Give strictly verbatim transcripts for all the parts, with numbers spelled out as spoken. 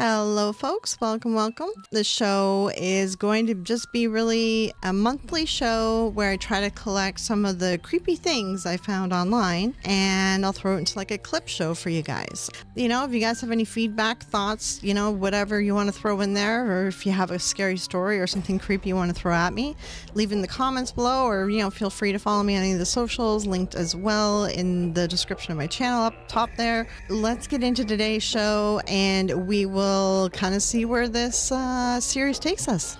Hello folks, welcome, welcome. The show is going to just be really a monthly show where I try to collect some of the creepy things I found online and I'll throw it into like a clip show for you guys. You know, if you guys have any feedback, thoughts, you know, whatever you want to throw in there, or if you have a scary story or something creepy you want to throw at me, leave in the comments below, or, you know, feel free to follow me on any of the socials, linked as well in the description of my channel up top there. Let's get into today's show and we will We'll kind of see where this uh, series takes us.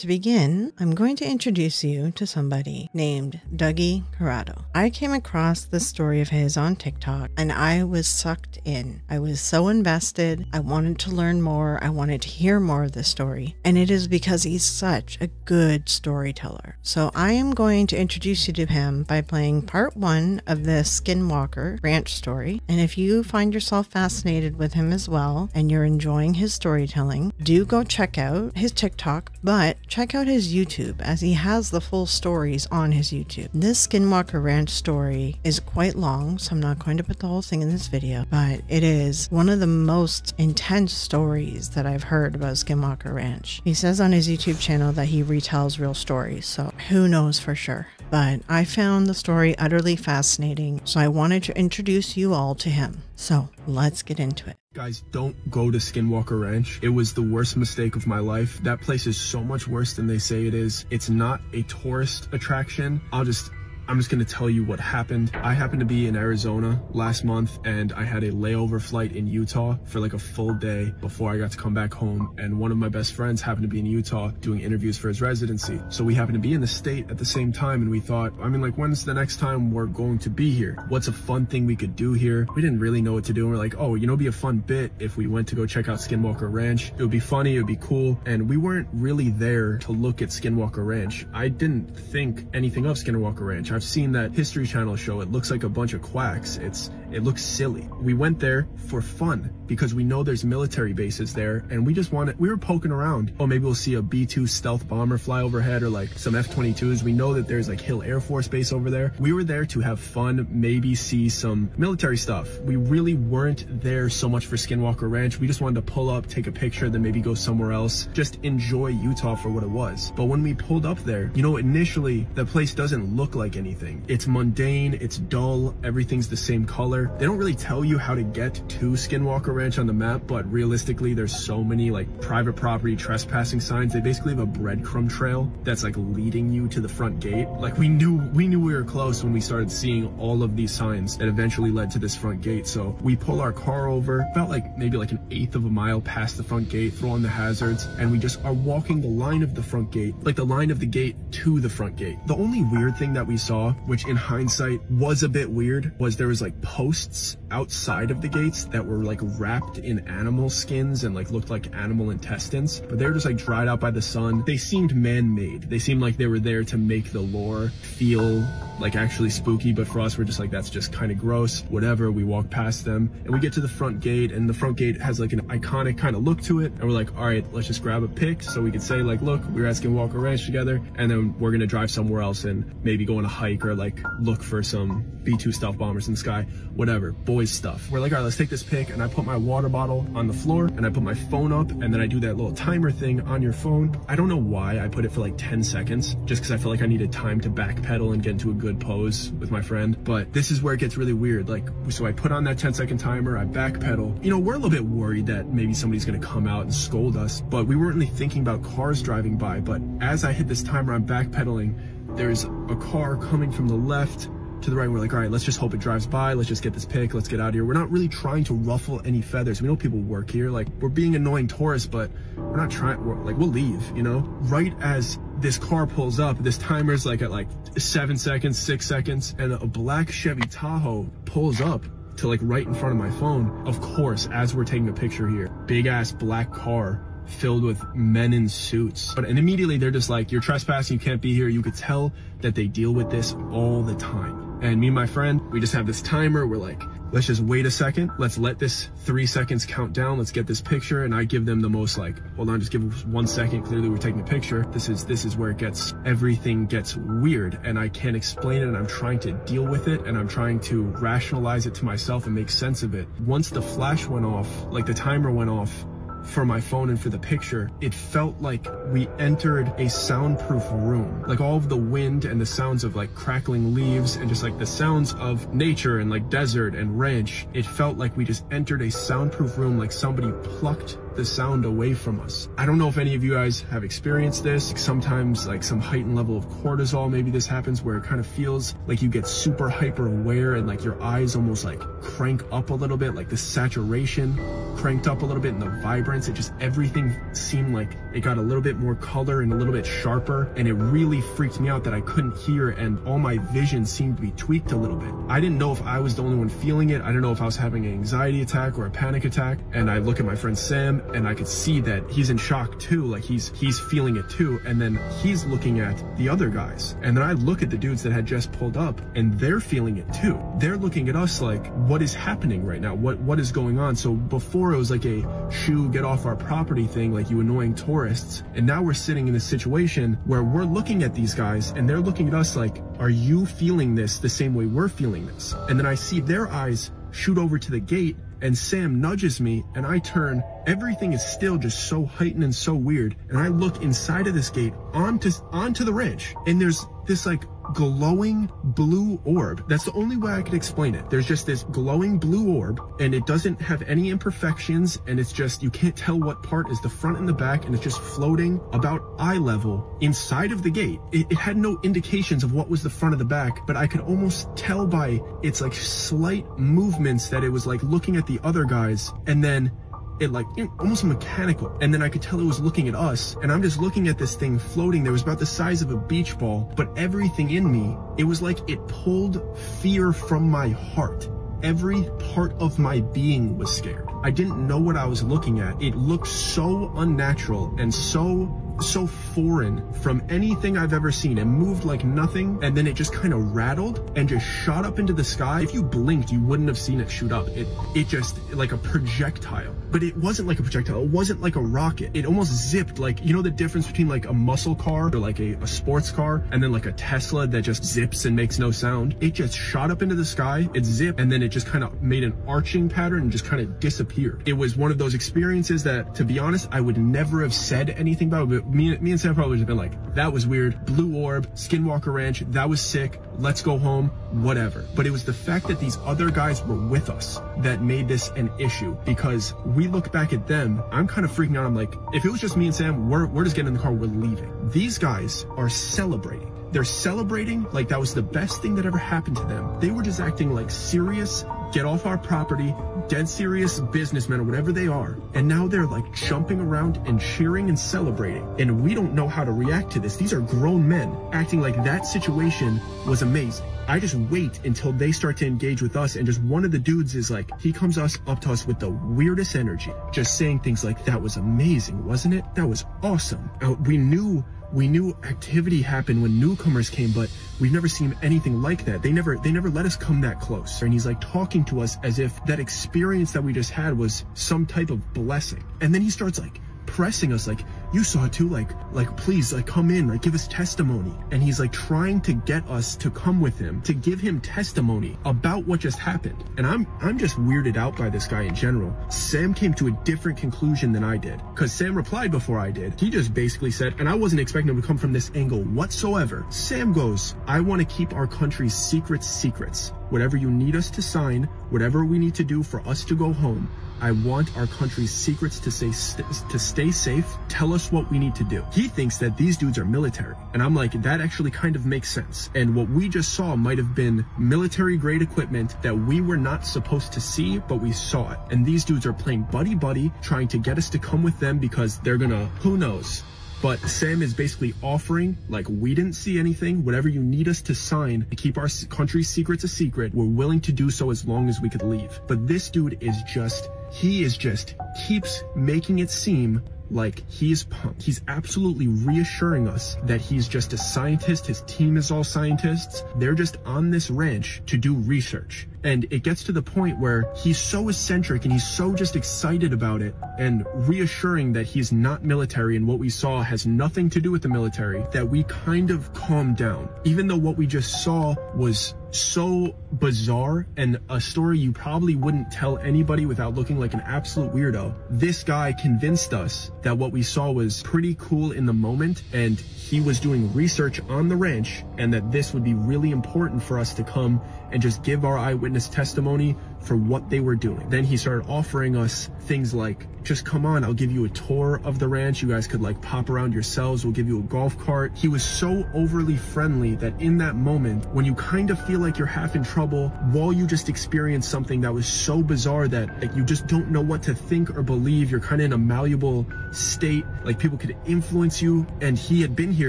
To begin, I'm going to introduce you to somebody named Dougie Corrado. I came across this story of his on TikTok and I was sucked in. I was so invested. I wanted to learn more. I wanted to hear more of this story. And it is because he's such a good storyteller. So I am going to introduce you to him by playing part one of this Skinwalker Ranch story. And if you find yourself fascinated with him as well and you're enjoying his storytelling, do go check out his TikTok, but check out his YouTube, as he has the full stories on his YouTube. This Skinwalker Ranch story is quite long, so I'm not going to put the whole thing in this video, but it is one of the most intense stories that I've heard about Skinwalker Ranch. He says on his YouTube channel that he retells real stories, so who knows for sure. But I found the story utterly fascinating, so I wanted to introduce you all to him. So let's get into it. Guys, don't go to Skinwalker Ranch. It was the worst mistake of my life. That place is so much worse than they say it is. It's not a tourist attraction. I'll just, I'm just gonna tell you what happened. I happened to be in Arizona last month and I had a layover flight in Utah for like a full day before I got to come back home. And one of my best friends happened to be in Utah doing interviews for his residency. So we happened to be in the state at the same time and we thought, I mean, like, when's the next time we're going to be here? What's a fun thing we could do here? We didn't really know what to do. And we're like, oh, you know, it'd be a fun bit if we went to go check out Skinwalker Ranch. It would be funny, it would be cool. And we weren't really there to look at Skinwalker Ranch. I didn't think anything of Skinwalker Ranch. I've seen that History Channel show. It looks like a bunch of quacks. It's, it looks silly. We went there for fun because we know there's military bases there and we just wanted, we were poking around. Oh, maybe we'll see a B two stealth bomber fly overhead or like some F twenty-twos. We know that there's like Hill Air Force Base over there. We were there to have fun, maybe see some military stuff. We really weren't there so much for Skinwalker Ranch. We just wanted to pull up, take a picture, then maybe go somewhere else. Just enjoy Utah for what it was. But when we pulled up there, you know, initially the place doesn't look like anything. It's mundane, it's dull, everything's the same color. They don't really tell you how to get to Skinwalker Ranch on the map, but realistically there's so many like private property trespassing signs. They basically have a breadcrumb trail that's like leading you to the front gate. Like we knew we knew we were close when we started seeing all of these signs that eventually led to this front gate. So we pull our car over about like maybe like an eighth of a mile past the front gate, throw on the hazards, and we just are walking the line of the front gate, like the line of the gate to the front gate. The only weird thing that we saw, which in hindsight was a bit weird, was there was like posts outside of the gates that were like wrapped in animal skins and like looked like animal intestines, but they were just like dried out by the sun. They seemed man-made. They seemed like they were there to make the lore feel like actually spooky, but for us we're just like, that's just kind of gross, whatever. We walk past them and we get to the front gate, and the front gate has like an iconic kind of look to it, and we're like, all right, let's just grab a pic so we could say like, look, we were at Skinwalker Ranch together, and then we're gonna drive somewhere else and maybe go on a hike or like look for some B two stealth bombers in the sky, whatever, boys stuff. We're like, all right, let's take this pic, and I put my water bottle on the floor and I put my phone up, and then I do that little timer thing on your phone. I don't know why I put it for like ten seconds, just because I feel like I needed time to backpedal and get into a good pose with my friend. But this is where it gets really weird. Like, so I put on that ten second timer, I backpedal. You know, we're a little bit worried that maybe somebody's gonna come out and scold us, but we weren't really thinking about cars driving by. But as I hit this timer, I'm backpedaling, there's a car coming from the left to the right. We're like, all right, let's just hope it drives by. Let's just get this pic. Let's get out of here. We're not really trying to ruffle any feathers. We know people work here. Like, we're being annoying tourists, but we're not trying, we're, like, we'll leave, you know? Right as this car pulls up, this timer's like at like seven seconds, six seconds, and a black Chevy Tahoe pulls up to like right in front of my phone. Of course, as we're taking a picture here, big ass black car filled with men in suits. But and immediately they're just like, you're trespassing, you can't be here. You could tell that they deal with this all the time. And me and my friend, we just have this timer. We're like, let's just wait a second. Let's let this three seconds count down. Let's get this picture. And I give them the most like, hold on, just give us one second. Clearly we're taking a picture. This is, this is where it gets, everything gets weird and I can't explain it. And I'm trying to deal with it. And I'm trying to rationalize it to myself and make sense of it. Once the flash went off, like the timer went off, for my phone and for the picture, it felt like we entered a soundproof room. Like all of the wind and the sounds of like crackling leaves and just like the sounds of nature and like desert and ranch, it felt like we just entered a soundproof room, like somebody plucked the sound away from us. I don't know if any of you guys have experienced this. Like sometimes like some heightened level of cortisol, maybe this happens where it kind of feels like you get super hyper aware and like your eyes almost like crank up a little bit, like the saturation cranked up a little bit and the vibrance, it just, everything seemed like it got a little bit more color and a little bit sharper. And it really freaked me out that I couldn't hear and all my vision seemed to be tweaked a little bit. I didn't know if I was the only one feeling it. I don't know if I was having an anxiety attack or a panic attack. And I look at my friend Sam, and I could see that he's in shock too, like he's he's feeling it too, and then he's looking at the other guys, and then I look at the dudes that had just pulled up and they're feeling it too. They're looking at us like, what is happening right now? What what is going on? So before it was like a shoo, get off our property thing, like you annoying tourists, and now we're sitting in this situation where we're looking at these guys and they're looking at us like, are you feeling this the same way we're feeling this? And then I see their eyes shoot over to the gate and Sam nudges me and I turn. Everything is still just so heightened and so weird. And I look inside of this gate onto, onto the ranch, and there's this like glowing blue orb. That's the only way I could explain it. There's just this glowing blue orb and it doesn't have any imperfections, and it's just, you can't tell what part is the front and the back, and it's just floating about eye level inside of the gate. It, it had no indications of what was the front of the back, but I could almost tell by its like slight movements that it was like looking at the other guys, and then it like almost mechanical, and then I could tell it was looking at us, and I'm just looking at this thing floating. There was about the size of a beach ball, but everything in me, it was like it pulled fear from my heart. Every part of my being was scared. I didn't know what I was looking at. It looked so unnatural and so so foreign from anything I've ever seen. It moved like nothing, and then it just kind of rattled and just shot up into the sky. If you blinked, you wouldn't have seen it shoot up. It it just, like a projectile, but it wasn't like a projectile. It wasn't like a rocket. It almost zipped, like, you know the difference between like a muscle car or like a, a sports car and then like a Tesla that just zips and makes no sound? It just shot up into the sky, it zipped, and then it just kind of made an arching pattern and just kind of disappeared. It was one of those experiences that, to be honest, I would never have said anything about it. Me, me and Sam probably would have been like, that was weird, blue orb, Skinwalker Ranch, that was sick, let's go home, whatever. But it was the fact that these other guys were with us that made this an issue, because we look back at them, I'm kind of freaking out. I'm like, if it was just me and Sam, we're, we're just getting in the car, we're leaving. These guys are celebrating. They're celebrating like that was the best thing that ever happened to them. They were just acting like serious, get off our property, dead serious businessmen or whatever they are. And now they're like jumping around and cheering and celebrating. And we don't know how to react to this. These are grown men acting like that situation was amazing. I just wait until they start to engage with us, and just one of the dudes is like, he comes us up to us with the weirdest energy, just saying things like, that was amazing, wasn't it? That was awesome. Uh, we knew We knew activity happened when newcomers came, but we've never seen anything like that. They never they never let us come that close. And he's like talking to us as if that experience that we just had was some type of blessing. And then he starts like pressing us like, you saw it too, like like please, like come in, like give us testimony. And he's like trying to get us to come with him, to give him testimony about what just happened. And I'm I'm just weirded out by this guy in general. Sam came to a different conclusion than I did, because Sam replied before I did. He just basically said, and I wasn't expecting him to come from this angle whatsoever. Sam goes, I want to keep our country's secrets secrets. Whatever you need us to sign, whatever we need to do for us to go home, I want our country's secrets to stay, st to stay safe. Tell us what we need to do. He thinks that these dudes are military. And I'm like, that actually kind of makes sense. And what we just saw might have been military grade equipment that we were not supposed to see, but we saw it. And these dudes are playing buddy buddy, trying to get us to come with them because they're gonna, who knows? But Sam is basically offering, like, we didn't see anything. Whatever you need us to sign to keep our country's secrets a secret, we're willing to do so as long as we could leave. But this dude is just, he is just keeps making it seem Like, he's pumped. He's absolutely reassuring us that he's just a scientist. His team is all scientists. They're just on this ranch to do research. And it gets to the point where he's so eccentric and he's so just excited about it and reassuring that he's not military and what we saw has nothing to do with the military, that we kind of calm down. Even though what we just saw was so bizarre and a story you probably wouldn't tell anybody without looking like an absolute weirdo, this guy convinced us that what we saw was pretty cool in the moment and he was doing research on the ranch and that this would be really important for us to come and just give our eyewitness testimony for what they were doing. Then he started offering us things like, just come on, I'll give you a tour of the ranch. You guys could like pop around yourselves. We'll give you a golf cart. He was so overly friendly that in that moment, when you kind of feel like you're half in trouble, while you just experienced something that was so bizarre that like, you just don't know what to think or believe, you're kind of in a malleable state, like people could influence you. And he had been here,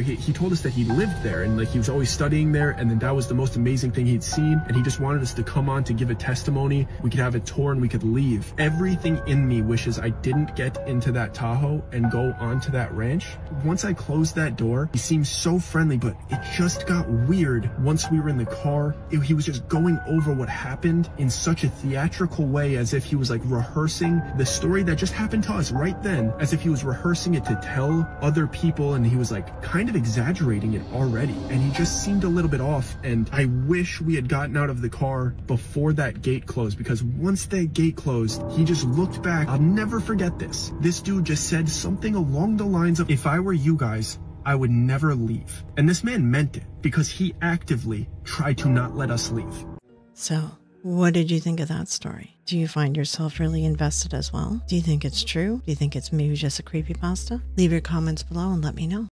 he, he told us that he lived there and like he was always studying there. And then that was the most amazing thing he'd seen. And he just wanted us to come on to give a testimony. We could have a tour and we could leave. Everything in me wishes I didn't get into that Tahoe and go onto that ranch. Once I closed that door, he seemed so friendly, but it just got weird. Once we were in the car, it, he was just going over what happened in such a theatrical way, as if he was like rehearsing the story that just happened to us right then, as if he was rehearsing it to tell other people. And he was like kind of exaggerating it already. And he just seemed a little bit off. And I wish we had gotten out of the car before that gate closed, because once that gate closed, he just looked back. I'll never forget. Forget this. This dude just said something along the lines of, if I were you guys, I would never leave. And this man meant it, because he actively tried to not let us leave. So what did you think of that story? Do you find yourself really invested as well? Do you think it's true? Do you think it's maybe just a creepypasta? Leave your comments below and let me know.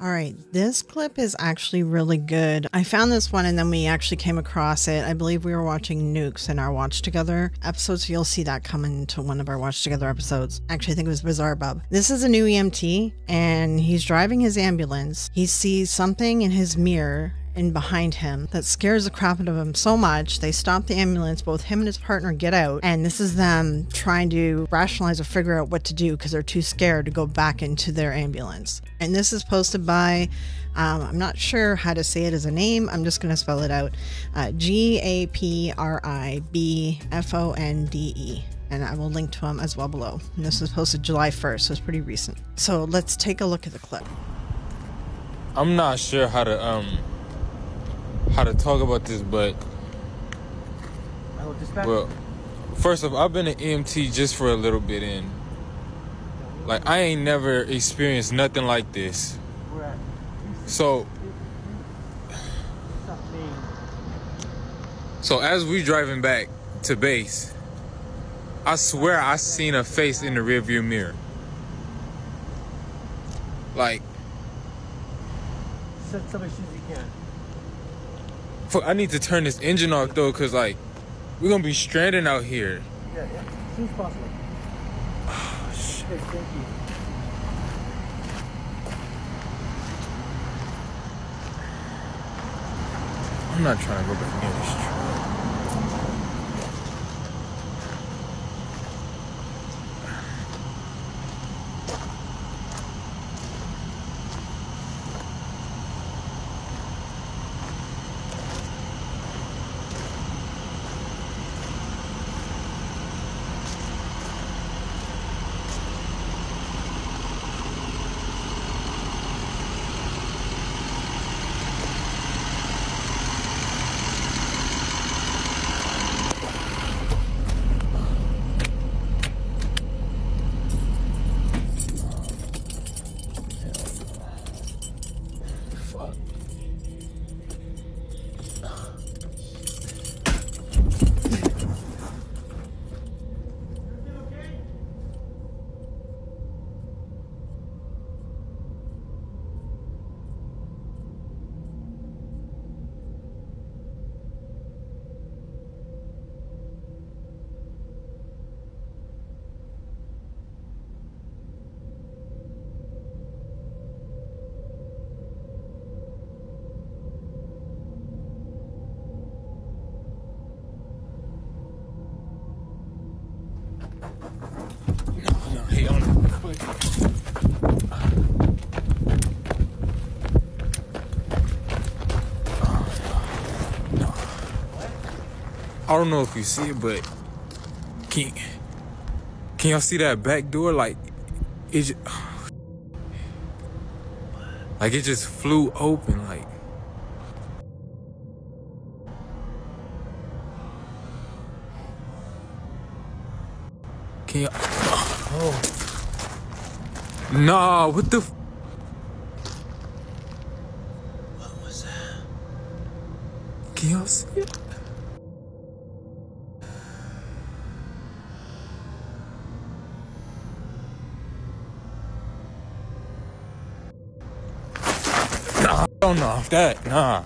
All right, this clip is actually really good. I found this one and then we actually came across it. I believe we were watching Nukes in our Watch Together episodes. So you'll see that come into one of our Watch Together episodes. Actually, I think it was Bizarre Bub. This is a new E M T and he's driving his ambulance. He sees something in his mirror and behind him that scares the crap out of him so much they stop the ambulance. Both him and his partner get out, and this is them trying to rationalize or figure out what to do because they're too scared to go back into their ambulance. And this is posted by um, I'm not sure how to say it as a name, I'm just gonna spell it out, uh, G A P R I B F O N D E, and I will link to him as well below. And this was posted July first, so it's pretty recent. So let's take a look at the clip. I'm not sure how to um how to talk about this, but well, first of all, I've been an E M T just for a little bit, and like I ain't never experienced nothing like this. So, so as we driving back to base, I swear I seen a face in the rearview mirror. Like, set some issues you can. I need to turn this engine off though, cause like we're gonna be stranded out here. Yeah, yeah, as soon as possible. Oh shit! Hey, thank you. I'm not trying to go back near this truck. I don't know if you see it, but can can y'all see that back door? Like it, just, like it just flew open. Like can y'all? Oh nah! What the? F what was that? Can y'all see it? I don't know if that, nah.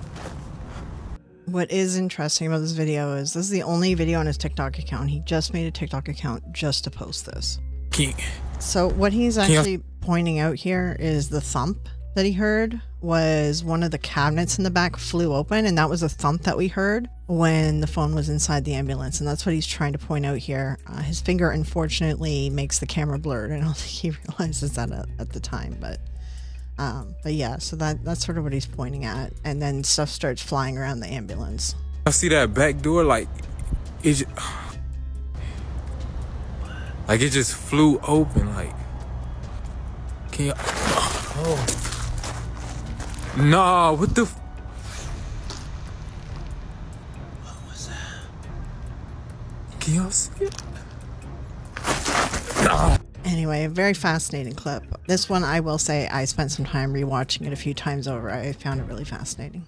What is interesting about this video is this is the only video on his TikTok account. He just made a TikTok account just to post this. Can, so what he's actually can, pointing out here is the thump that he heard was one of the cabinets in the back flew open, and that was a thump that we heard when the phone was inside the ambulance, and that's what he's trying to point out here. Uh, his finger unfortunately makes the camera blurred, and I don't think he realizes that at, at the time, but Um, but yeah, so that that's sort of what he's pointing at, and then stuff starts flying around the ambulance. I see that back door, like it, just, like it just flew open. Like, can you? Oh, nah! What the? What was that? Can y'all see it? Nah. Anyway, a very fascinating clip. This one, I will say, I spent some time rewatching it a few times over. I found it really fascinating.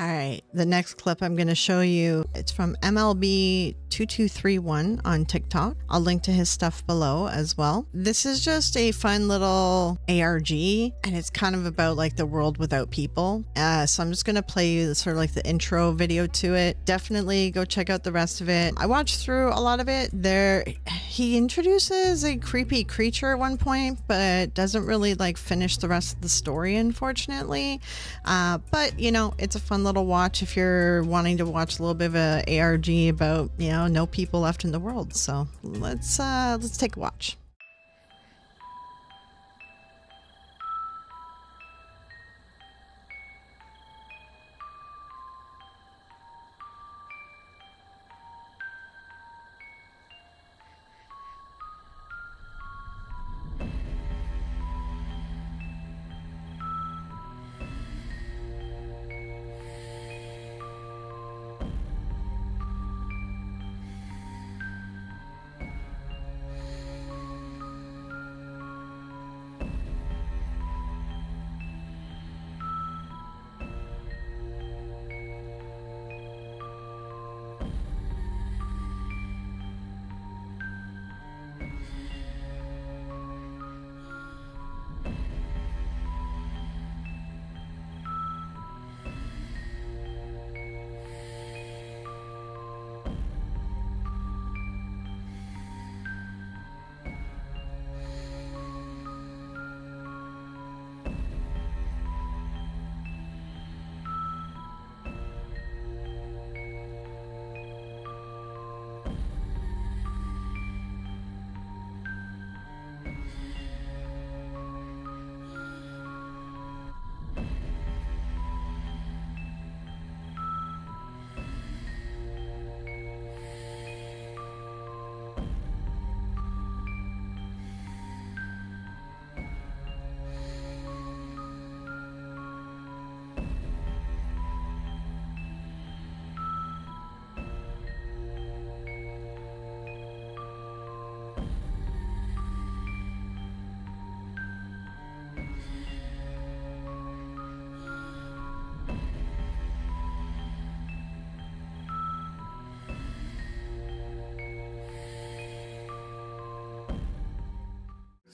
All right, the next clip I'm going to show you, it's from M L B two two three one on TikTok. I'll link to his stuff below as well. This is just a fun little A R G, and it's kind of about like the world without people. Uh, so I'm just going to play you the, sort of like the intro video to it. Definitely go check out the rest of it. I watched through a lot of it. There, he introduces a creepy creature at one point, but doesn't really like finish the rest of the story, unfortunately. Uh, but, you know, it's a fun little to watch if you're wanting to watch a little bit of a ARG about, you know, no people left in the world. So let's uh let's take a watch.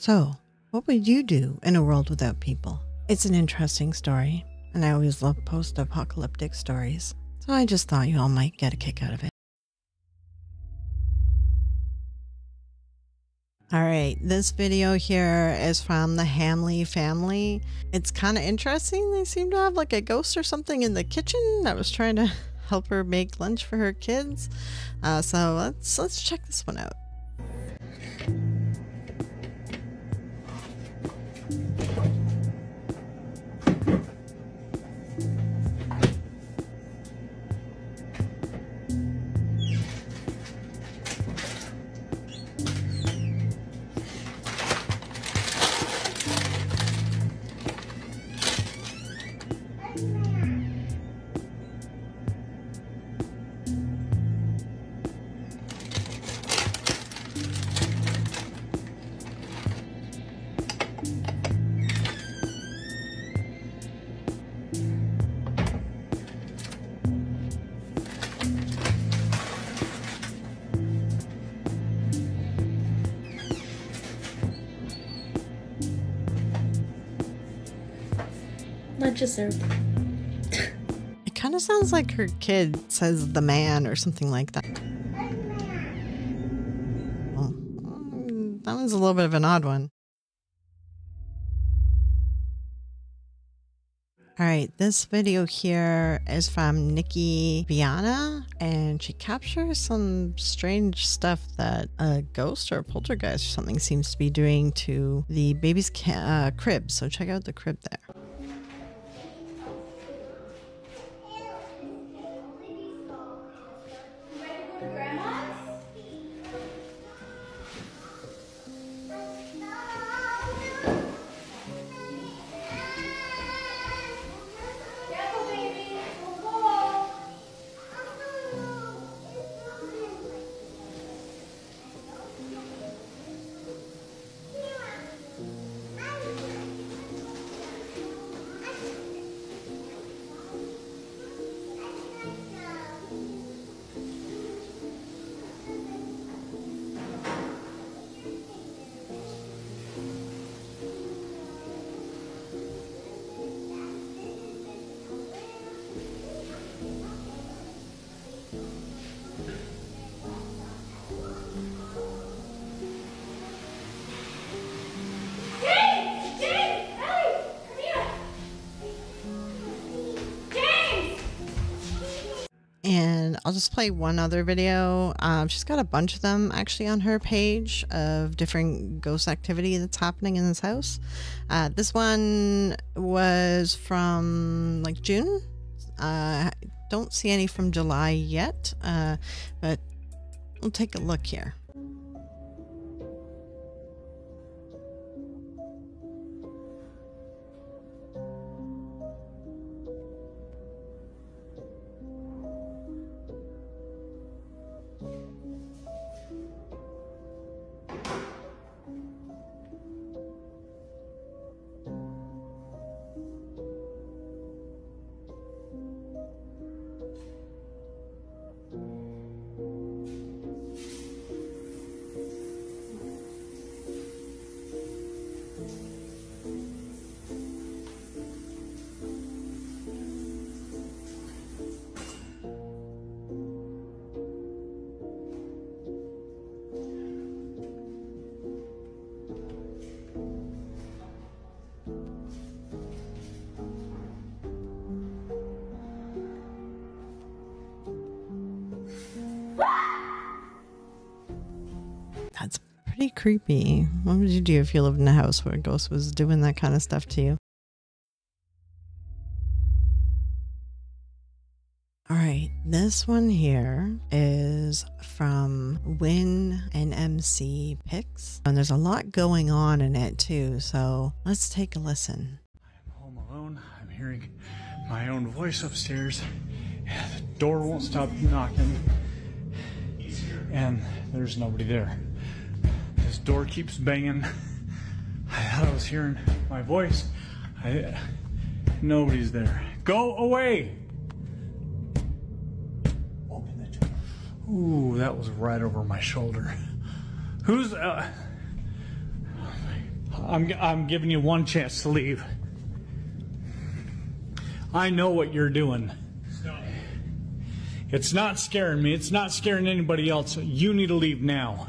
So, what would you do in a world without people? It's an interesting story, and I always love post-apocalyptic stories, so I just thought you all might get a kick out of it. All right, this video here is from the Hamily family. It's kind of interesting. They seem to have like a ghost or something in the kitchen. I was trying to help her make lunch for her kids. Uh, so let's let's check this one out. It kind of sounds like her kid says the man or something like that. Well, that one's a little bit of an odd one. All right, this video here is from Nikki Vianna, and she captures some strange stuff that a ghost or a poltergeist or something seems to be doing to the baby's ca uh, crib. So check out the crib there. And I'll just play one other video. Um, she's got a bunch of them actually on her page of different ghost activity that's happening in this house. Uh, this one was from like June. Uh, I don't see any from July yet, uh, but we'll take a look here. Pretty creepy. What would you do if you lived in a house where a ghost was doing that kind of stuff to you? All right, this one here is from Wynn and M C Picks, and there's a lot going on in it too, so let's take a listen. I'm home alone. I'm hearing my own voice upstairs. The door won't stop knocking, and there's nobody there. Door keeps banging. I thought I was hearing my voice. I, nobody's there. Go away! Open the door. Ooh, that was right over my shoulder. Who's? Uh, I'm. I'm giving you one chance to leave. I know what you're doing. Stop. It's not scaring me. It's not scaring anybody else. You need to leave now.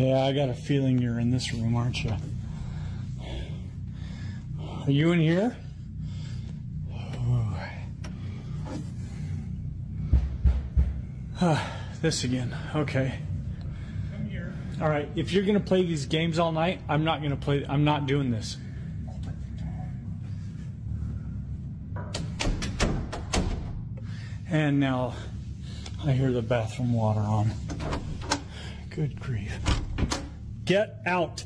Yeah, I got a feeling you're in this room, aren't you? Are you in here? Oh. Ah, this again. Okay. Come here. All right. If you're gonna play these games all night, I'm not gonna play. I'm not doing this. And now I hear the bathroom water on. Good grief. Get out.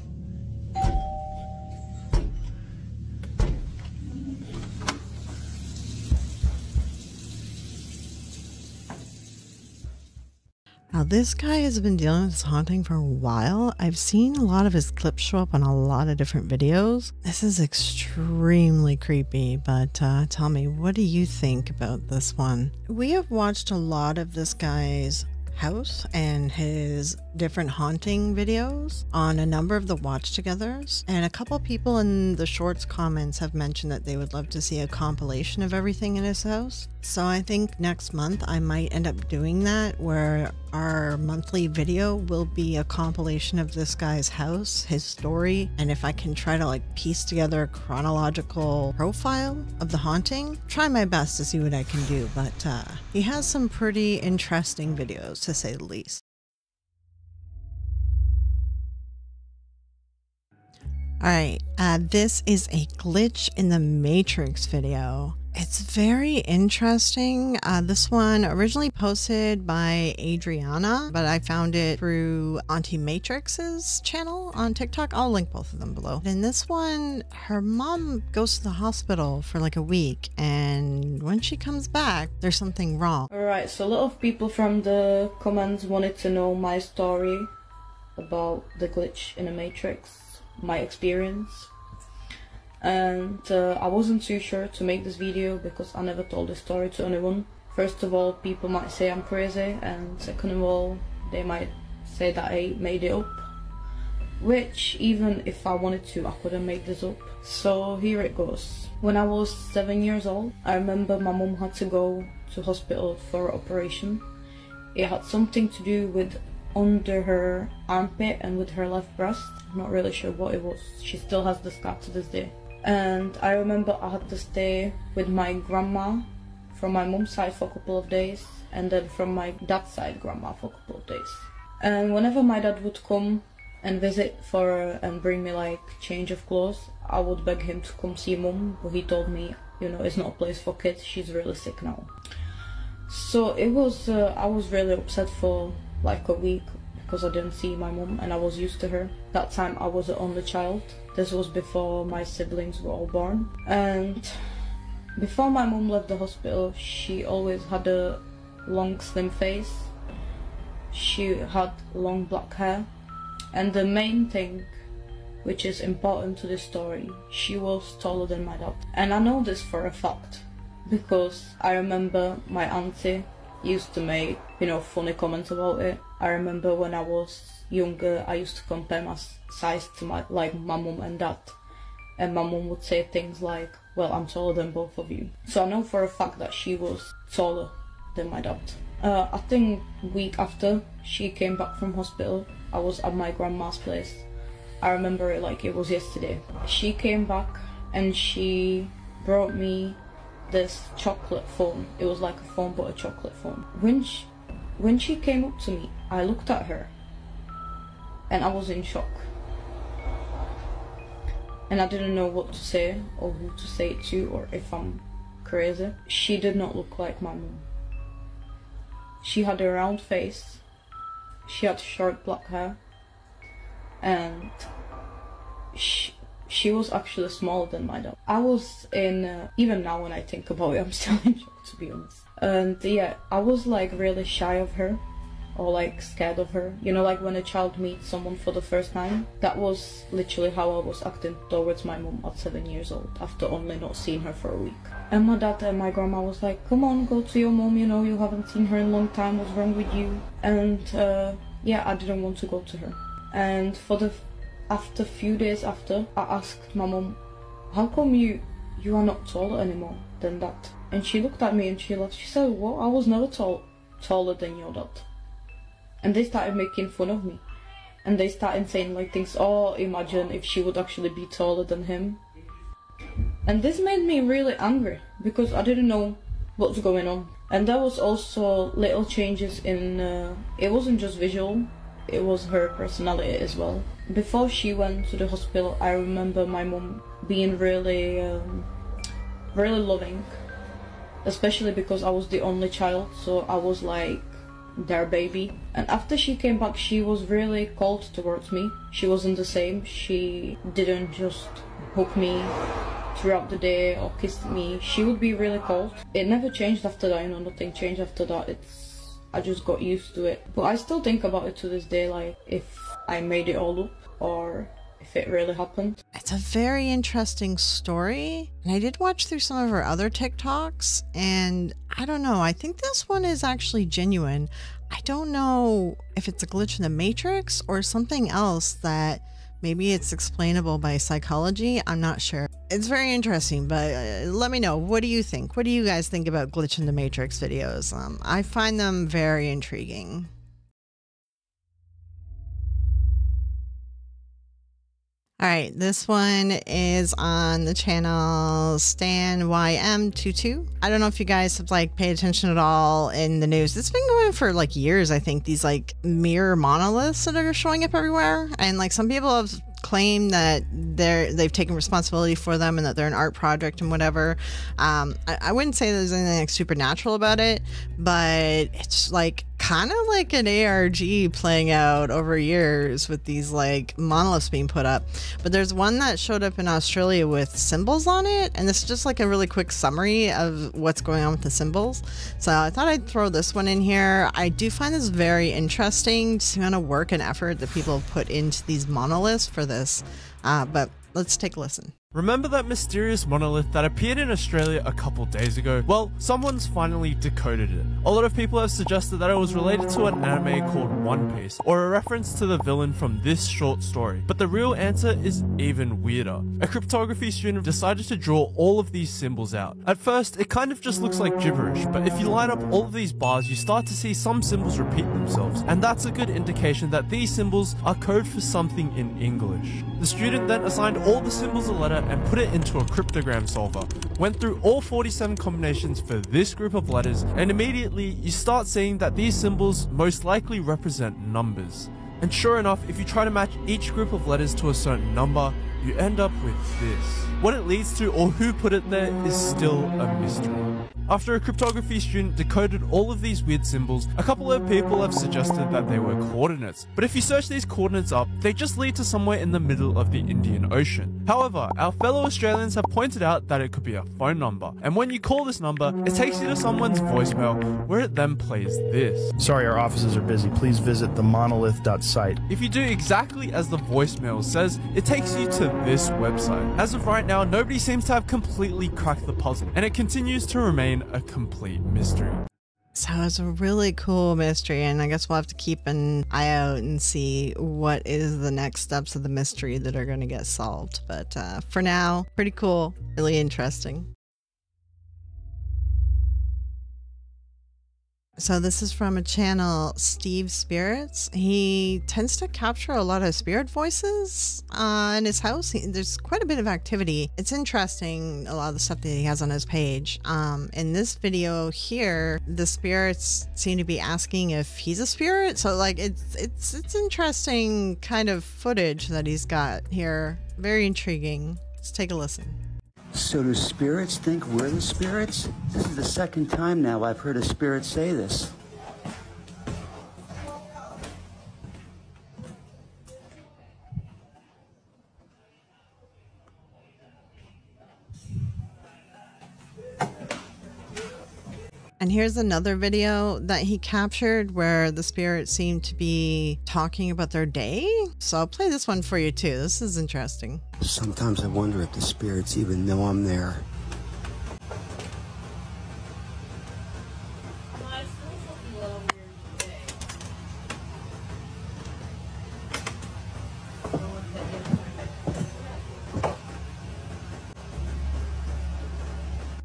Now this guy has been dealing with this haunting for a while. I've seen a lot of his clips show up on a lot of different videos. This is extremely creepy, but uh, tell me, what do you think about this one? We have watched a lot of this guy's house and his different haunting videos on a number of the watch togethers, and a couple people in the shorts comments have mentioned that they would love to see a compilation of everything in his house. So I think next month I might end up doing that, where our monthly video will be a compilation of this guy's house, his story, and if I can try to like piece together a chronological profile of the haunting, try my best to see what I can do. But uh, he has some pretty interesting videos, to say the least. Alright, uh, this is a glitch in the Matrix video. It's very interesting. Uh, this one originally posted by Adriana, but I found it through Auntie Matrix's channel on TikTok. I'll link both of them below. In this one, her mom goes to the hospital for like a week, and when she comes back, there's something wrong. Alright, so a lot of people from the comments wanted to know my story about the glitch in the Matrix, my experience, and uh, I wasn't too sure to make this video because I never told this story to anyone. First of all, people might say I'm crazy, and second of all, they might say that I made it up, which even if I wanted to, I couldn't make this up. So here it goes. When I was seven years old, I remember my mum had to go to hospital for an operation. It had something to do with under her armpit and with her left breast. I'm not really sure what it was. She still has the scar to this day. And I remember I had to stay with my grandma from my mum's side for a couple of days, and then from my dad's side grandma for a couple of days. And whenever my dad would come and visit for her and bring me like change of clothes, I would beg him to come see mum, but he told me, you know, it's not a place for kids, she's really sick now. So it was uh, I was really upset for like a week because I didn't see my mum, and I was used to her. That time I was the only child. This was before my siblings were all born. And before my mum left the hospital, she always had a long slim face. She had long black hair, and the main thing which is important to this story, she was taller than my dad. And I know this for a fact because I remember my auntie used to make, you know, funny comments about it. I remember when I was younger, I used to compare my size to my, like, my mum and dad, and my mum would say things like, well, I'm taller than both of you. So I know for a fact that she was taller than my dad. Uh, I think week after she came back from hospital, I was at my grandma's place. I remember it like it was yesterday. She came back and she brought me this chocolate phone. It was like a phone, but a chocolate phone. When she, when she came up to me, I looked at her and I was in shock, and I didn't know what to say or who to say it to or if I'm crazy. She did not look like my mum. She had a round face, she had short black hair, and she She was actually smaller than my dad. I was in, uh, even now when I think about it, I'm still in shock, to be honest. And yeah, I was like really shy of her, or like scared of her. You know, like when a child meets someone for the first time? That was literally how I was acting towards my mum at seven years old, after only not seeing her for a week. And my dad and my grandma was like, come on, go to your mum, you know, you haven't seen her in a long time, what's wrong with you? And uh, yeah, I didn't want to go to her. And for the After a few days after, I asked my mum, how come you you are not taller anymore than that? And she looked at me and she laughed. She said, well, I was never tall, taller than your dad. And they started making fun of me. and they started saying like things, oh, imagine if she would actually be taller than him. And this made me really angry because I didn't know what's going on. And there was also little changes in, uh, it wasn't just visual, it was her personality as well. Before she went to the hospital, I remember my mum being really, um, really loving, especially because I was the only child, so I was like their baby. And after she came back, she was really cold towards me. She wasn't the same. She didn't just hug me throughout the day or kissed me. She would be really cold. It never changed after that, you know, nothing changed after that. It's, I just got used to it. But I still think about it to this day, like if I made it all up or if it really happened. It's a very interesting story. And I did watch through some of her other TikToks, and I don't know, I think this one is actually genuine. I don't know if it's a glitch in the Matrix or something else that maybe it's explainable by psychology. I'm not sure. It's very interesting, but uh, let me know. What do you think? What do you guys think about glitch in the Matrix videos? Um, I find them very intriguing. All right, this one is on the channel Stan Y M twenty-two. I don't know if you guys have like paid attention at all in the news. It's been going for like years, I think, these like mirror monoliths that are showing up everywhere. And like some people have claimed that they're, they've taken responsibility for them and that they're an art project and whatever. Um, I, I wouldn't say there's anything like supernatural about it, but it's like kind of like an A R G playing out over years with these like monoliths being put up. But there's one that showed up in Australia with symbols on it, and this is just like a really quick summary of what's going on with the symbols. So I thought I'd throw this one in here. I do find this very interesting, just the amount of work and effort that people have put into these monoliths for this. Uh, but let's take a listen. Remember that mysterious monolith that appeared in Australia a couple days ago? Well, someone's finally decoded it. A lot of people have suggested that it was related to an anime called One Piece, or a reference to the villain from this short story. But the real answer is even weirder. A cryptography student decided to draw all of these symbols out. At first, it kind of just looks like gibberish, but if you line up all of these bars, you start to see some symbols repeat themselves, and that's a good indication that these symbols are code for something in English. The student then assigned all the symbols a letter and put it into a cryptogram solver. Went through all forty-seven combinations for this group of letters, and immediately you start seeing that these symbols most likely represent numbers. And sure enough, if you try to match each group of letters to a certain number, you end up with this. What it leads to or who put it there is still a mystery. After a cryptography student decoded all of these weird symbols, a couple of people have suggested that they were coordinates, but if you search these coordinates up, they just lead to somewhere in the middle of the Indian Ocean. However, our fellow Australians have pointed out that it could be a phone number, and when you call this number, it takes you to someone's voicemail, where it then plays this. Sorry, our offices are busy. Please visit the monolith dot site. If you do exactly as the voicemail says, it takes you to this website. As of right now, nobody seems to have completely cracked the puzzle, and it continues to remain a complete mystery. So it's a really cool mystery, and I guess we'll have to keep an eye out and see what is the next steps of the mystery that are going to get solved. But uh, for now, pretty cool, really interesting. So this is from a channel, Steve Spirits. He tends to capture a lot of spirit voices uh, in his house. He, there's quite a bit of activity. It's interesting, a lot of the stuff that he has on his page. Um, in this video here, the spirits seem to be asking if he's a spirit. So like it's, it's, it's interesting kind of footage that he's got here. Very intriguing. Let's take a listen. So do spirits think we're the spirits? This is the second time now I've heard a spirit say this. And here's another video that he captured where the spirits seem to be talking about their day. So I'll play this one for you too. This is interesting. Sometimes I wonder if the spirits even know I'm there.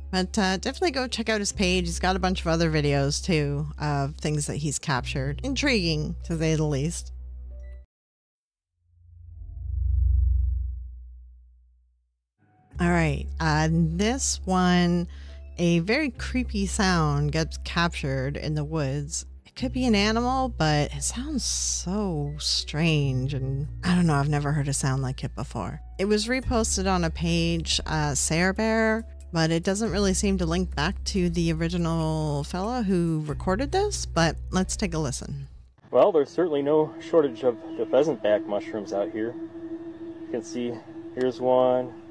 But uh, definitely go check out his page. He's got a bunch of other videos too of things that he's captured. Intriguing, to say the least. All right, on uh, this one, a very creepy sound gets captured in the woods. It could be an animal, but it sounds so strange, and I don't know, I've never heard a sound like it before. It was reposted on a page, uh, Sarebear, but it doesn't really seem to link back to the original fella who recorded this, but let's take a listen. Well, there's certainly no shortage of the pheasant back mushrooms out here. You can see here's one,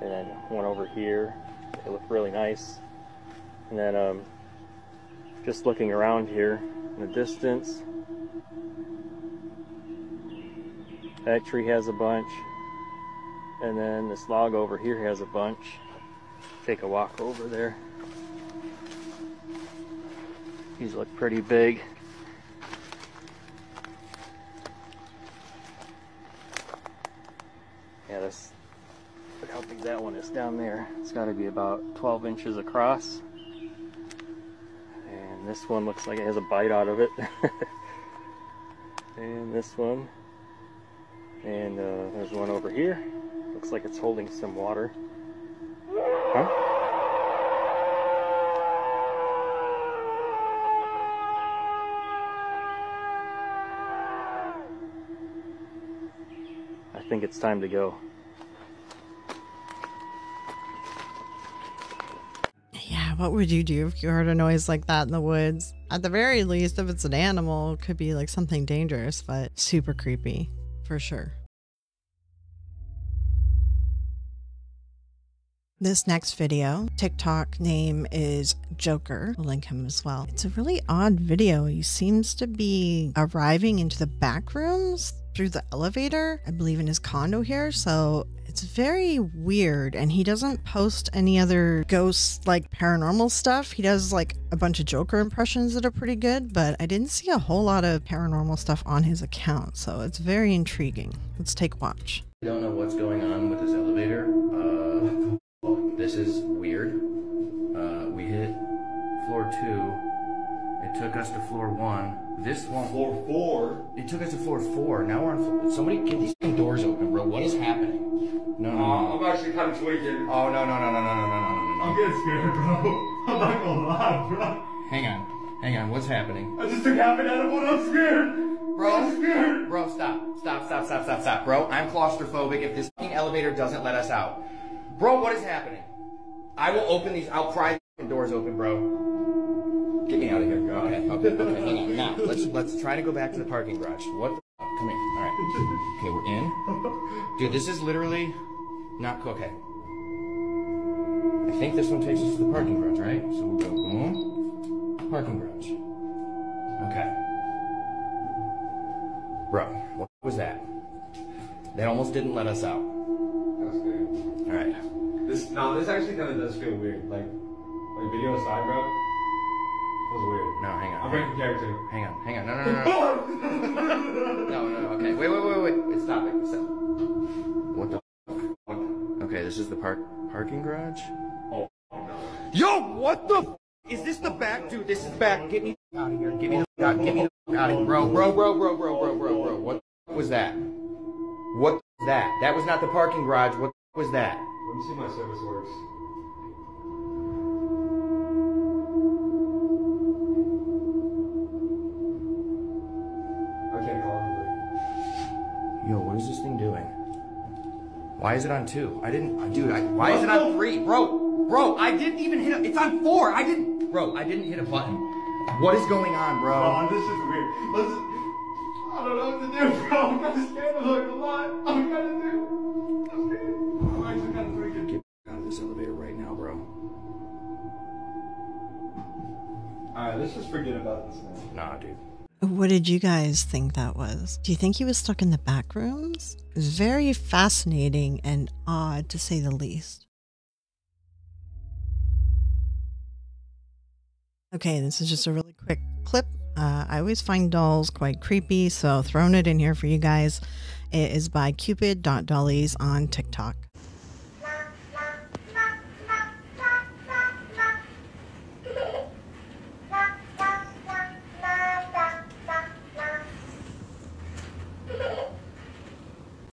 and then one over here. They look really nice. And then um, just looking around here in the distance, that tree has a bunch, and then this log over here has a bunch. Take a walk over there. These look pretty big. Yeah, this, look how big that one is down there. It's got to be about twelve inches across. And this one looks like it has a bite out of it. And this one. And uh, there's one over here. Looks like it's holding some water. Huh? I think it's time to go. Yeah, what would you do if you heard a noise like that in the woods? At the very least, if it's an animal, it could be like something dangerous, but super creepy for sure. This next video, TikTok name is Joker. I'll link him as well. It's a really odd video. He seems to be arriving into the back rooms through the elevator, I believe in his condo here. So it's very weird. And he doesn't post any other ghost, like paranormal stuff. He does like a bunch of Joker impressions that are pretty good, but I didn't see a whole lot of paranormal stuff on his account. So it's very intriguing. Let's take a watch. I don't know what's going on with this elevator. Uh... This is weird. Uh, we hit floor two. It took us to floor one. This one. Floor four. It took us to floor four. Now we're on floor. Somebody get these doors open, bro. What is happening? No, no. Uh, I'm actually kind of tweaking. Oh no no no no no no no no! I'm getting scared, bro. I'm not gonna lie, bro. Hang on, hang on. What's happening? I just took half an edible and I'm scared. Bro, I'm scared. Bro, stop, stop, stop, stop, stop, stop, bro. I'm claustrophobic. If this fucking elevator doesn't let us out. Bro, what is happening? I will open these. I'll pry the doors open, bro. Get me out of here. Bro. Okay, okay, okay. Hang on. Now let's let's try to go back to the parking garage. What the f? Come here. All right. Okay, we're in. Dude, this is literally not okay. I think this one takes us to the parking garage, right? So we'll go boom, parking garage. Okay. Bro, what was that? They almost didn't let us out. All right. This no, this actually kind of does feel weird. Like, like video aside, bro. It was weird. No, hang on. I'm breaking character. Hang on, hang on. No, no, no, no. no, no. Okay, wait, wait, wait, wait. It's stopping. It's stopping. What the? Fuck? Okay, this is the park parking garage. Oh no. Yo, what the? F is this the back, dude? This is back. Get me out of here. Get me the out. Get me the out of here, bro, bro, bro, bro, bro, bro, bro, bro. What the f was that? What the f that? That was not the parking garage. What? What was that? Let me see if my service works. I can't call it. Yo, what is this thing doing? Why is it on two? I didn't, dude. I, why is it on three, bro? Bro, I didn't even hit. A, it's on four. I didn't, bro. I didn't hit a button. What is going on, bro? Oh, this is weird. Let's. I don't know what to do, bro. I'm kind of scared of like a lot. I'm kind of do. Elevator right now, bro. Alright, let's just forget about this now. Nah, dude. What did you guys think that was? Do you think he was stuck in the back rooms? It was very fascinating and odd, to say the least. Okay, this is just a really quick clip. Uh, I always find dolls quite creepy, so throwing it in here for you guys. It is by cupid dot dollies on TikTok.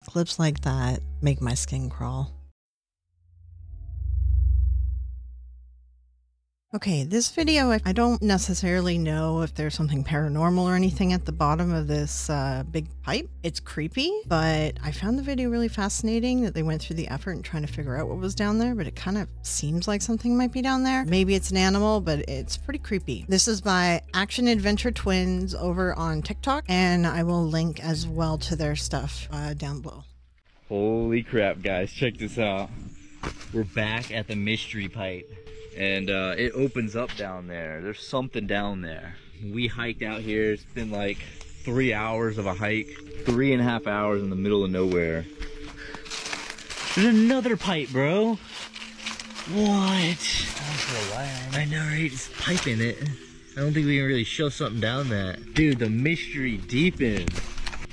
Clips like that make my skin crawl. Okay, this video, I don't necessarily know if there's something paranormal or anything at the bottom of this uh, big pipe. It's creepy, but I found the video really fascinating that they went through the effort in trying to figure out what was down there, but it kind of seems like something might be down there. Maybe it's an animal, but it's pretty creepy. This is by Action Adventure Twins over on TikTok, and I will link as well to their stuff uh, down below. Holy crap, guys, check this out. We're back at the mystery pipe. And uh, it opens up down there. There's something down there. We hiked out here. It's been like three hours of a hike. Three and a half hours in the middle of nowhere. There's another pipe, bro. What? I know, right? It's pipe in it. I don't think we can really shove something down that. Dude, the mystery deepens.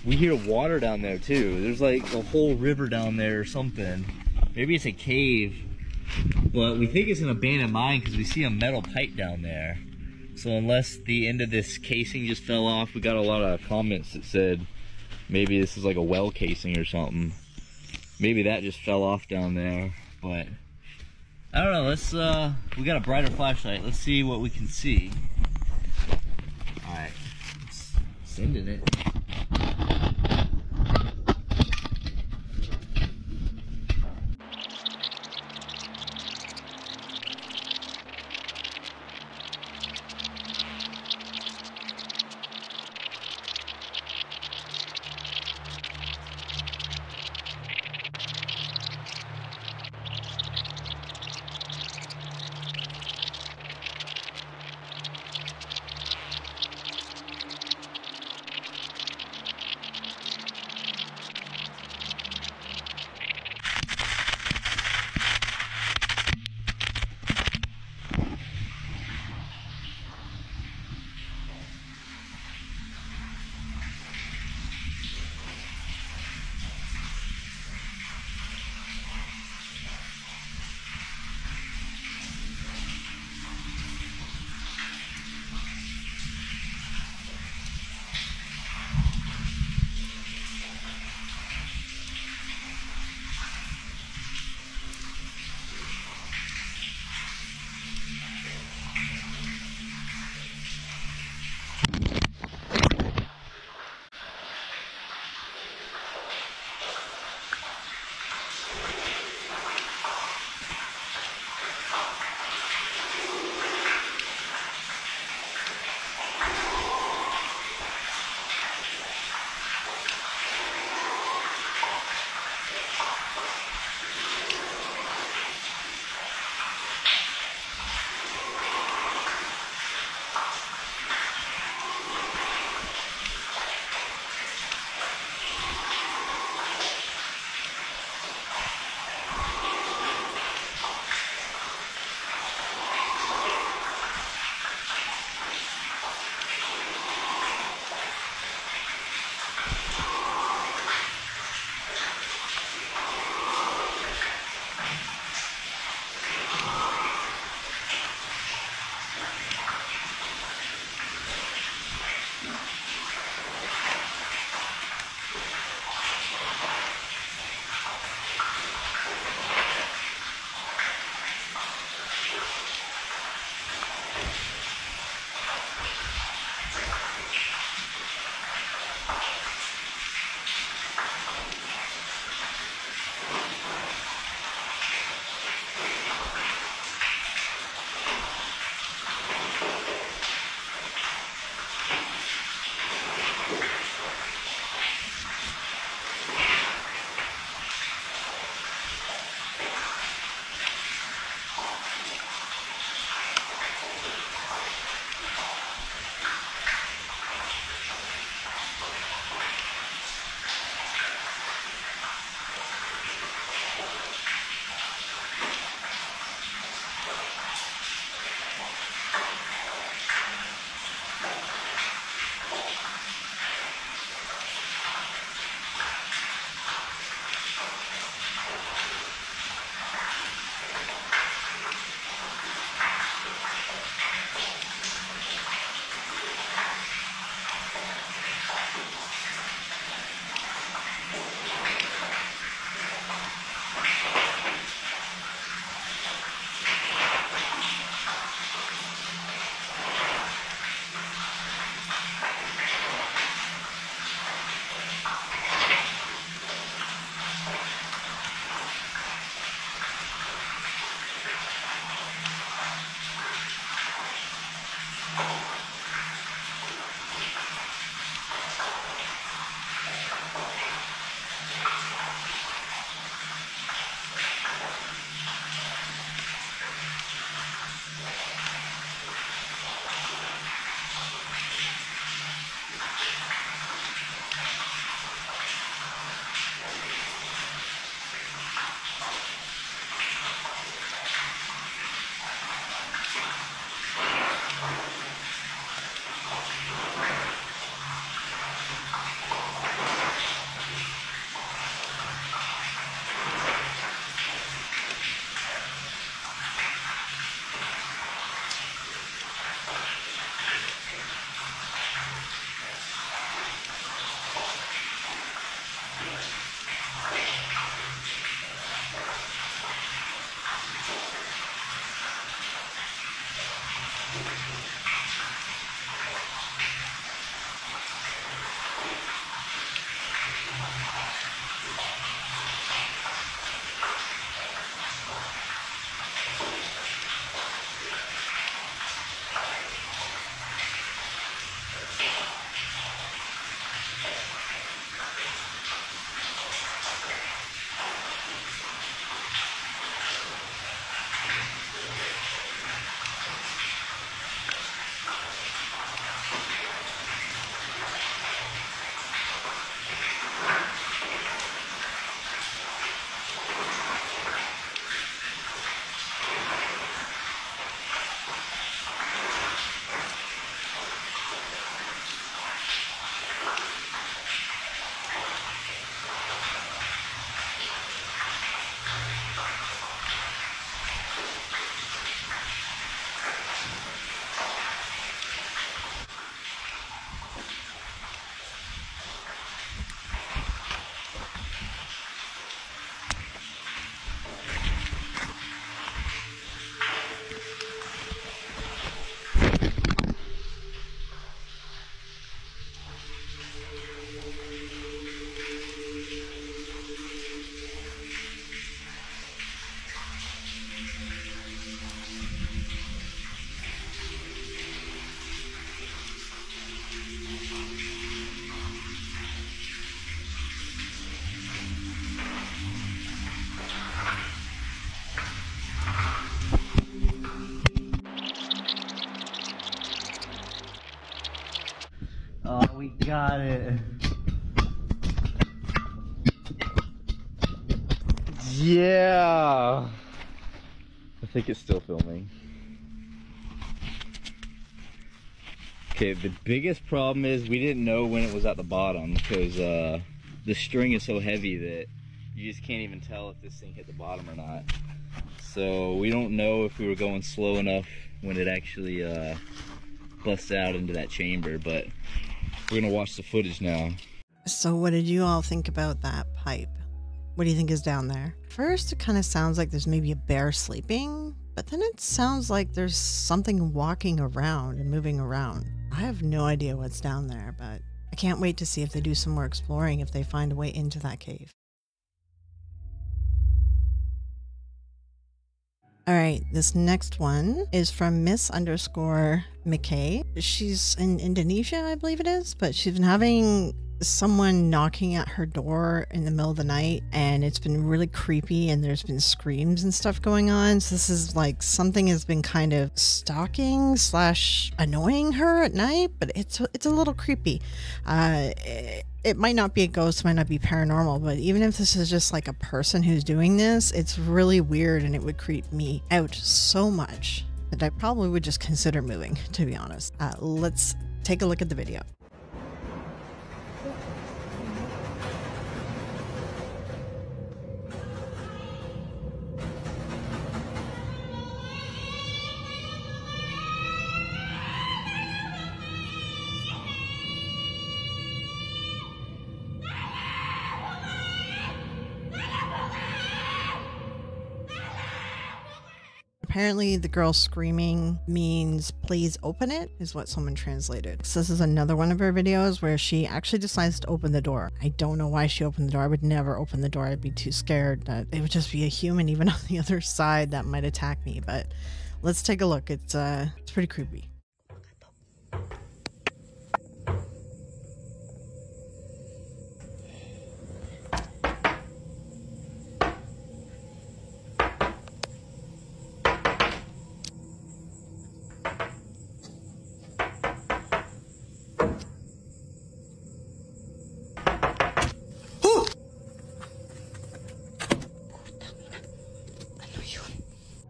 We hear water down there too. There's like a whole river down there or something. Maybe it's a cave. Well, we think it's an abandoned mine because we see a metal pipe down there. So unless the end of this casing just fell off, we got a lot of comments that said maybe this is like a well casing or something. Maybe that just fell off down there, but I don't know. Let's, uh, we got a brighter flashlight. Let's see what we can see. All right, it's sending it. Got it. Yeah. I think it's still filming. Okay, the biggest problem is we didn't know when it was at the bottom because uh, the string is so heavy that you just can't even tell if this thing hit the bottom or not. So we don't know if we were going slow enough when it actually uh, busts out into that chamber, but we're gonna watch the footage now. So what did you all think about that pipe? What do you think is down there? First, it kind of sounds like there's maybe a bear sleeping, but then it sounds like there's something walking around and moving around. I have no idea what's down there, but I can't wait to see if they do some more exploring, if they find a way into that cave. All right, this next one is from Miss underscore McKay. She's in Indonesia, I believe it is, but she's been having someone knocking at her door in the middle of the night, and it's been really creepy, and there's been screams and stuff going on. So this is like something has been kind of stalking slash annoying her at night, but it's it's a little creepy. Uh, it, It might not be a ghost, might not be paranormal, but even if this is just like a person who's doing this, it's really weird and it would creep me out so much that I probably would just consider moving, to be honest. Uh, let's take a look at the video. Apparently the girl screaming means please open it, is what someone translated. So this is another one of her videos where she actually decides to open the door. I don't know why she opened the door. I would never open the door. I'd be too scared that it would just be a human even on the other side that might attack me. But let's take a look. It's uh it's pretty creepy.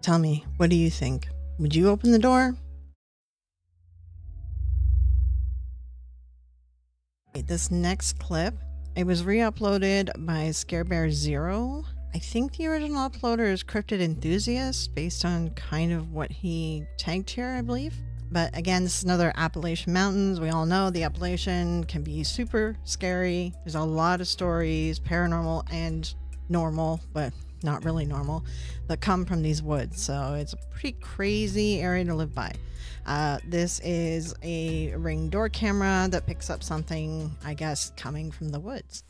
Tell me, what do you think? Would you open the door? Okay, this next clip, it was re-uploaded by ScareBear zero. I think the original uploader is Cryptid Enthusiast, based on kind of what he tagged here, I believe. But again, this is another Appalachian Mountains. We all know the Appalachian can be super scary. There's a lot of stories, paranormal and normal, but not really normal, that come from these woods. So it's a pretty crazy area to live by. Uh, this is a ring door camera that picks up something, I guess, coming from the woods.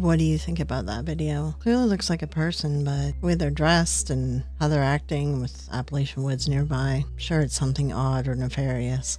What do you think about that video? Clearly looks like a person, but the way they're dressed and how they're acting with Appalachian Woods nearby, I'm sure it's something odd or nefarious.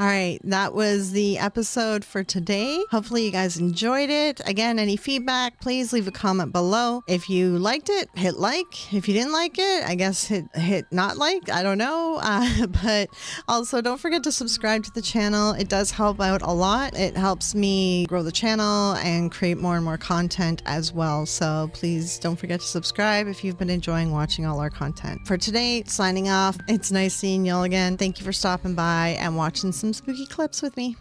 All right, that was the episode for today. Hopefully you guys enjoyed it. Again, any feedback, please leave a comment below. If you liked it, hit like. If you didn't like it, I guess hit hit not like. I don't know. Uh, but also don't forget to subscribe to the channel. It does help out a lot. It helps me grow the channel and create more and more content as well. So please don't forget to subscribe if you've been enjoying watching all our content. For today, signing off. It's nice seeing y'all again. Thank you for stopping by and watching some spooky clips with me.